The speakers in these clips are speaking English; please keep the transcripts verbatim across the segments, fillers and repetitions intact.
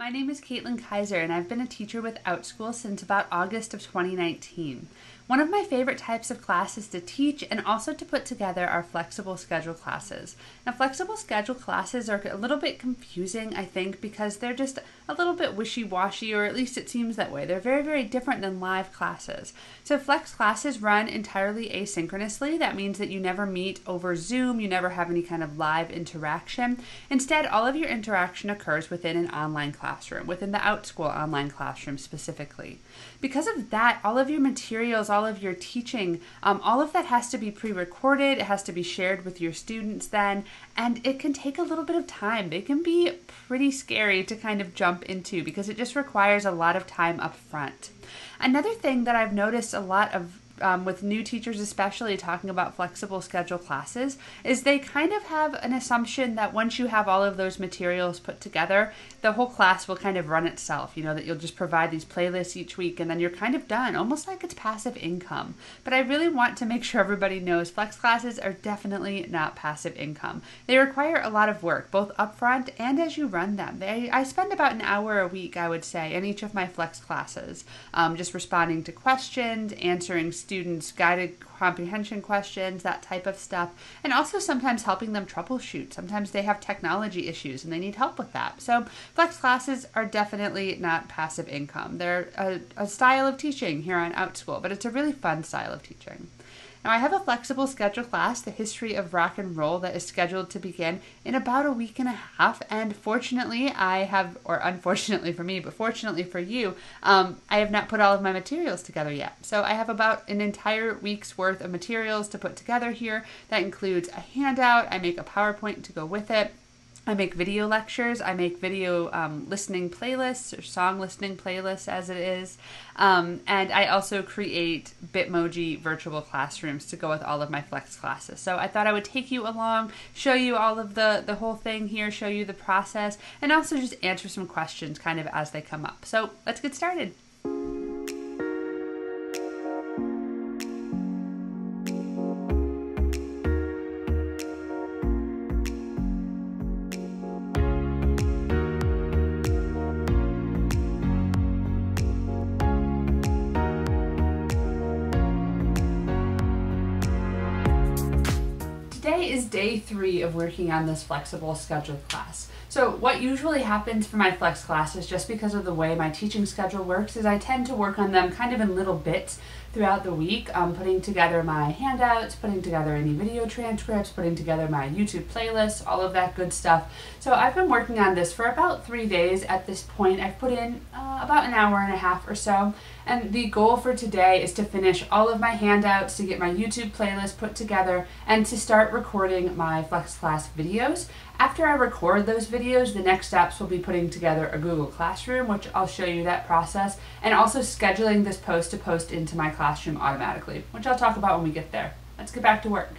My name is Katelyn Kaiser, and I've been a teacher with Outschool since about August of twenty nineteen. One of my favorite types of class is to teach and also to put together our flexible schedule classes. Now, flexible schedule classes are a little bit confusing, I think, because they're just a little bit wishy-washy, or at least it seems that way. They're very, very different than live classes. So flex classes run entirely asynchronously. That means that you never meet over Zoom, you never have any kind of live interaction. Instead, all of your interaction occurs within an online class. Classroom, within the Outschool online classroom specifically. Because of that, all of your materials, all of your teaching, um, all of that has to be pre-recorded, it has to be shared with your students then, and it can take a little bit of time. They can be pretty scary to kind of jump into because it just requires a lot of time up front. Another thing that I've noticed a lot of Um, with new teachers especially talking about flexible schedule classes is they kind of have an assumption that once you have all of those materials put together, the whole class will kind of run itself, you know, that you'll just provide these playlists each week and then you're kind of done, almost like it's passive income. But I really want to make sure everybody knows flex classes are definitely not passive income. They require a lot of work, both upfront and as you run them. They, I spend about an hour a week, I would say, in each of my flex classes, um, just responding to questions, answering students, guided comprehension questions, that type of stuff, and also sometimes helping them troubleshoot. Sometimes they have technology issues and they need help with that. So flex classes are definitely not passive income. They're a, a style of teaching here on Outschool, but it's a really fun style of teaching. Now, I have a flexible schedule class, The History of Rock and Roll, that is scheduled to begin in about a week and a half. And fortunately, I have, or unfortunately for me, but fortunately for you, um, I have not put all of my materials together yet. So I have about an entire week's worth of materials to put together here. That includes a handout, I make a PowerPoint to go with it. I make video lectures, I make video um, listening playlists, or song listening playlists as it is, um, and I also create Bitmoji virtual classrooms to go with all of my flex classes. So I thought I would take you along, show you all of the, the whole thing here, show you the process, and also just answer some questions kind of as they come up. So let's get started. Today is day three of working on this flexible schedule class. So what usually happens for my flex classes, just because of the way my teaching schedule works, is I tend to work on them kind of in little bits throughout the week, um, putting together my handouts, putting together any video transcripts, putting together my YouTube playlists, all of that good stuff. So I've been working on this for about three days at this point. I've put in uh, about an hour and a half or so, and the goal for today is to finish all of my handouts, to get my YouTube playlist put together, and to start recording my flex class videos. After I record those videos, the next steps will be putting together a Google Classroom, which I'll show you that process, and also scheduling this post to post into my classroom automatically, which I'll talk about when we get there. Let's get back to work.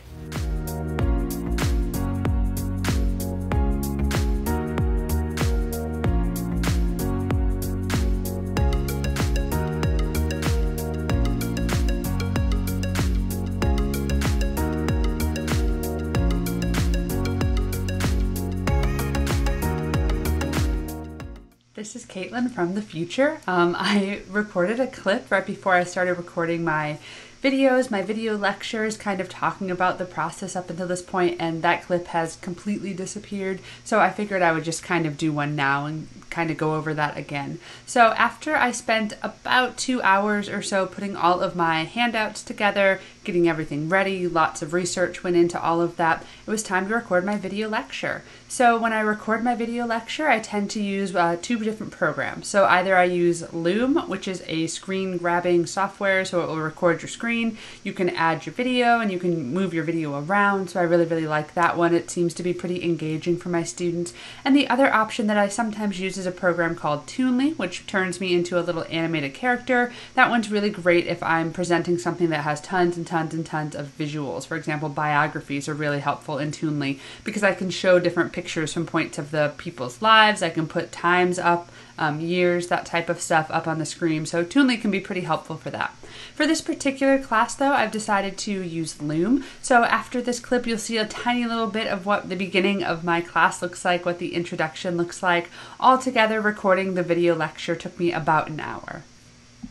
This is Katelyn from the future. Um, I recorded a clip right before I started recording my videos, my video lectures, kind of talking about the process up until this point, and that clip has completely disappeared. So I figured I would just kind of do one now and kind of go over that again. So after I spent about two hours or so putting all of my handouts together, getting everything ready, lots of research went into all of that, it was time to record my video lecture. So when I record my video lecture, I tend to use uh, two different programs. So either I use Loom, which is a screen grabbing software, so it will record your screen. You can add your video and you can move your video around, so I really, really like that one. It seems to be pretty engaging for my students. And the other option that I sometimes use is a program called Toonly, which turns me into a little animated character. That one's really great if I'm presenting something that has tons and tons and tons of visuals. For example, biographies are really helpful in Toonly because I can show different pictures from points of the people's lives. I can put times up, um, years, that type of stuff up on the screen. So Toonly can be pretty helpful for that. For this particular class though, I've decided to use Loom. So after this clip, you'll see a tiny little bit of what the beginning of my class looks like, what the introduction looks like. Altogether, recording the video lecture took me about an hour.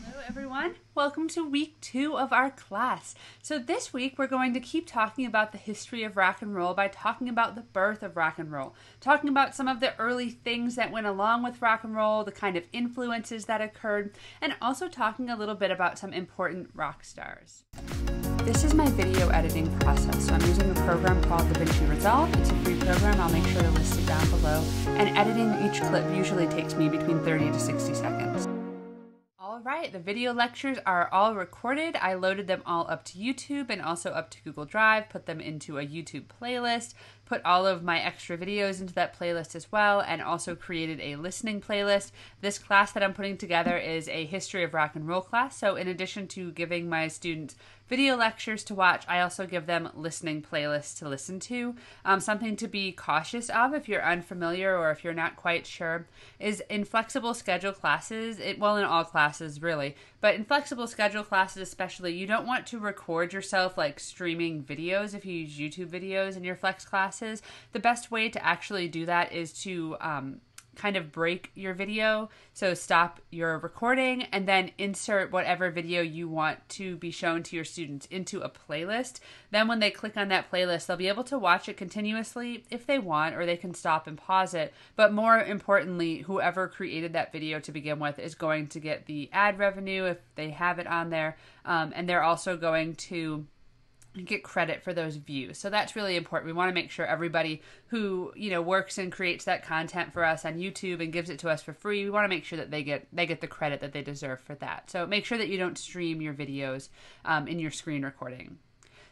Hello everyone. Welcome to week two of our class. So this week we're going to keep talking about the history of rock and roll by talking about the birth of rock and roll, talking about some of the early things that went along with rock and roll, the kind of influences that occurred, and also talking a little bit about some important rock stars. This is my video editing process. So I'm using a program called DaVinci Resolve. It's a free program. I'll make sure to list it down below. And editing each clip usually takes me between thirty to sixty seconds. Alright, the video lectures are all recorded. I loaded them all up to YouTube and also up to Google Drive, put them into a YouTube playlist, put all of my extra videos into that playlist as well, and also created a listening playlist. This class that I'm putting together is a history of rock and roll class, so in addition to giving my students video lectures to watch, I also give them listening playlists to listen to. Um, something to be cautious of if you're unfamiliar or if you're not quite sure is in flexible schedule classes, it, well in all classes really, but in flexible schedule classes especially, you don't want to record yourself like streaming videos if you use YouTube videos in your flex class. The best way to actually do that is to um, kind of break your video. So stop your recording and then insert whatever video you want to be shown to your students into a playlist. Then when they click on that playlist, they'll be able to watch it continuously if they want, or they can stop and pause it. But more importantly, whoever created that video to begin with is going to get the ad revenue if they have it on there. Um, and they're also going to get credit for those views. So that's really important. We want to make sure everybody who, you know, works and creates that content for us on YouTube and gives it to us for free, we want to make sure that they get they get the credit that they deserve for that. So make sure that you don't stream your videos um, in your screen recording.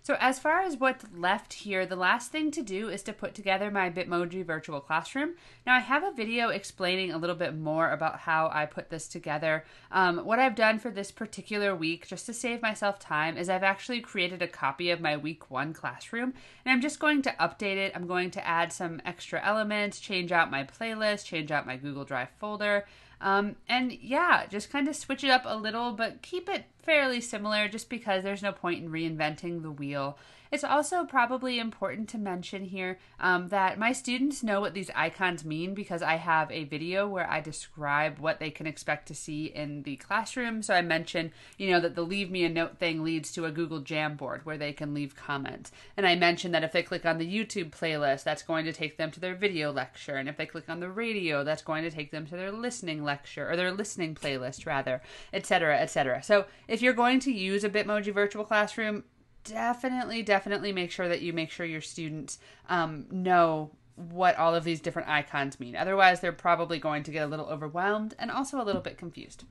So as far as what's left here, the last thing to do is to put together my Bitmoji virtual classroom. Now I have a video explaining a little bit more about how I put this together. Um, what I've done for this particular week, just to save myself time, is I've actually created a copy of my week one classroom, and I'm just going to update it. I'm going to add some extra elements, change out my playlist, change out my Google Drive folder. Um, and yeah, just kind of switch it up a little, but keep it fairly similar just because there's no point in reinventing the wheel. It's also probably important to mention here um, that my students know what these icons mean because I have a video where I describe what they can expect to see in the classroom. So I mentioned, you know, that the leave me a note thing leads to a Google Jamboard where they can leave comments. And I mentioned that if they click on the YouTube playlist, that's going to take them to their video lecture. And if they click on the radio, that's going to take them to their listening lecture or their listening playlist rather, et cetera, et cetera. So if you're going to use a Bitmoji virtual classroom, Definitely, definitely make sure that you make sure your students um, know what all of these different icons mean. Otherwise, they're probably going to get a little overwhelmed and also a little bit confused.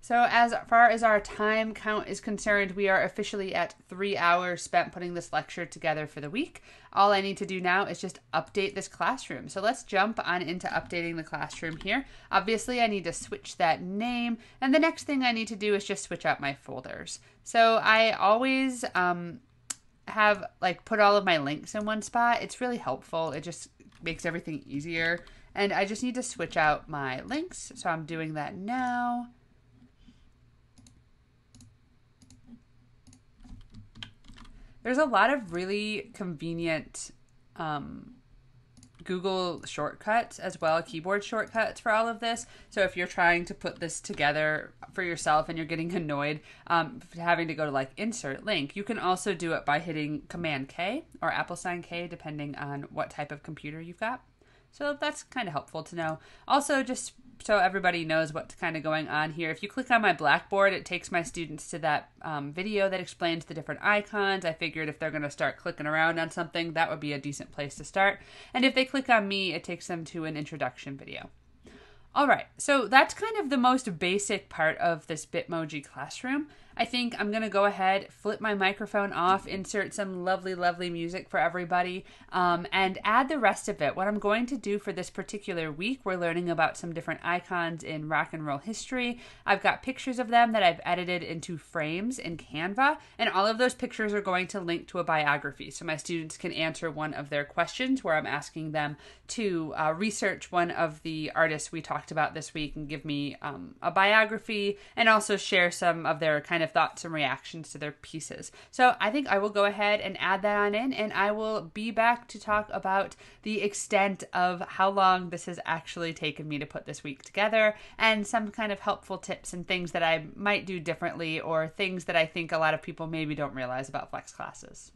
So as far as our time count is concerned, we are officially at three hours spent putting this lecture together for the week. All I need to do now is just update this classroom. So let's jump on into updating the classroom here. Obviously, I need to switch that name. And the next thing I need to do is just switch out my folders. So I always um, have like put all of my links in one spot. It's really helpful. It just makes everything easier. And I just need to switch out my links. So I'm doing that now. There's a lot of really convenient um, Google shortcuts as well, keyboard shortcuts for all of this. So if you're trying to put this together for yourself and you're getting annoyed um, having to go to like insert link, you can also do it by hitting Command K or Apple sign K, depending on what type of computer you've got. So that's kind of helpful to know. Also, just so everybody knows what's kind of going on here, if you click on my Blackboard, it takes my students to that um, video that explains the different icons. I figured if they're going to start clicking around on something, that would be a decent place to start. And if they click on me, it takes them to an introduction video. All right, so that's kind of the most basic part of this Bitmoji classroom. I think I'm going to go ahead, flip my microphone off, insert some lovely, lovely music for everybody, um, and add the rest of it. What I'm going to do for this particular week, we're learning about some different icons in rock and roll history. I've got pictures of them that I've edited into frames in Canva, and all of those pictures are going to link to a biography. So my students can answer one of their questions where I'm asking them to uh, research one of the artists we talked about this week and give me um, a biography, and also share some of their kind of thoughts and reactions to their pieces. So I think I will go ahead and add that on in, and I will be back to talk about the extent of how long this has actually taken me to put this week together, and some kind of helpful tips and things that I might do differently, or things that I think a lot of people maybe don't realize about flex classes.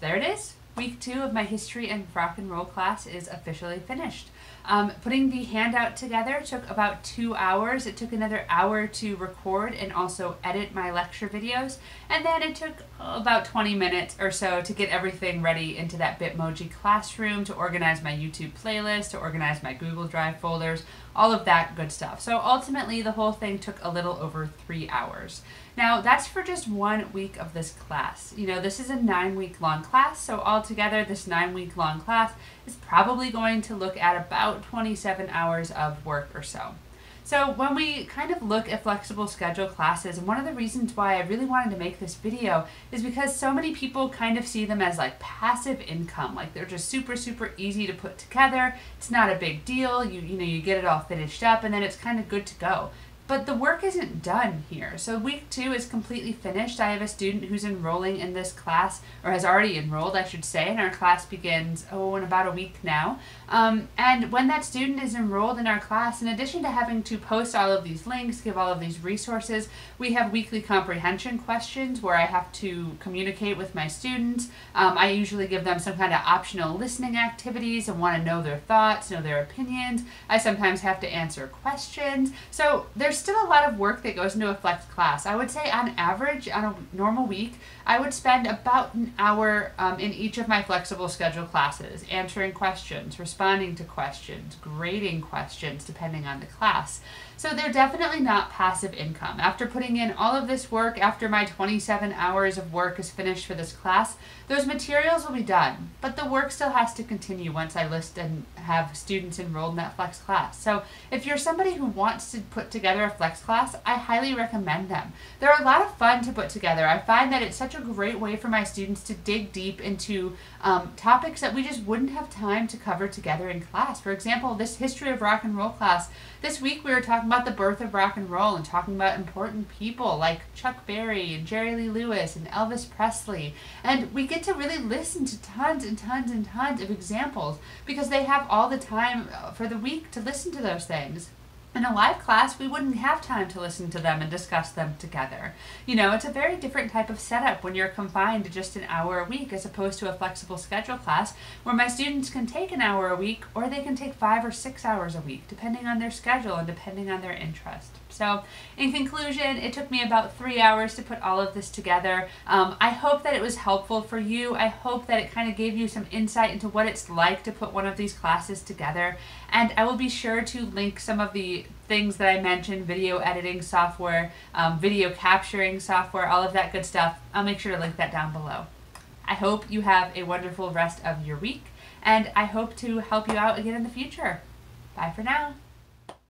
There it is. Week two of my history and rock and roll class is officially finished. Um, putting the handout together took about two hours. It took another hour to record and also edit my lecture videos. And then it took about twenty minutes or so to get everything ready into that Bitmoji classroom, to organize my YouTube playlist, to organize my Google Drive folders, all of that good stuff. So ultimately the whole thing took a little over three hours. Now that's for just one week of this class. You know, this is a nine week long class, so altogether this nine week long class is probably going to look at about twenty-seven hours of work or so. So when we kind of look at flexible schedule classes, and one of the reasons why I really wanted to make this video is because so many people kind of see them as like passive income, like they're just super, super easy to put together. It's not a big deal. You, you know, you get it all finished up and then it's kind of good to go. But the work isn't done here. So week two is completely finished. I have a student who's enrolling in this class, or has already enrolled, I should say, and our class begins, oh, in about a week now. Um, and when that student is enrolled in our class, in addition to having to post all of these links, give all of these resources, we have weekly comprehension questions where I have to communicate with my students. Um, I usually give them some kind of optional listening activities and want to know their thoughts, know their opinions. I sometimes have to answer questions. So there's still a lot of work that goes into a flex class. I would say on average, on a normal week, I would spend about an hour um, in each of my flexible schedule classes, answering questions, responding to questions, grading questions, depending on the class. So they're definitely not passive income. After putting in all of this work, after my twenty-seven hours of work is finished for this class, those materials will be done, but the work still has to continue once I list and have students enrolled in that flex class. So if you're somebody who wants to put together a flex class, I highly recommend them. They're a lot of fun to put together. I find that it's such a great way for my students to dig deep into um, topics that we just wouldn't have time to cover together in class. For example, this history of rock and roll class, this week we were talking about the birth of rock and roll and talking about important people like Chuck Berry and Jerry Lee Lewis and Elvis Presley. And we get to really listen to tons and tons and tons of examples because they have all the time for the week to listen to those things. In a live class, we wouldn't have time to listen to them and discuss them together. You know, it's a very different type of setup when you're confined to just an hour a week as opposed to a flexible schedule class where my students can take an hour a week, or they can take five or six hours a week, depending on their schedule and depending on their interest. So in conclusion, it took me about three hours to put all of this together. Um, I hope that it was helpful for you. I hope that it kind of gave you some insight into what it's like to put one of these classes together. And I will be sure to link some of the things that I mentioned, video editing software, um, video capturing software, all of that good stuff. I'll make sure to link that down below. I hope you have a wonderful rest of your week, and I hope to help you out again in the future. Bye for now.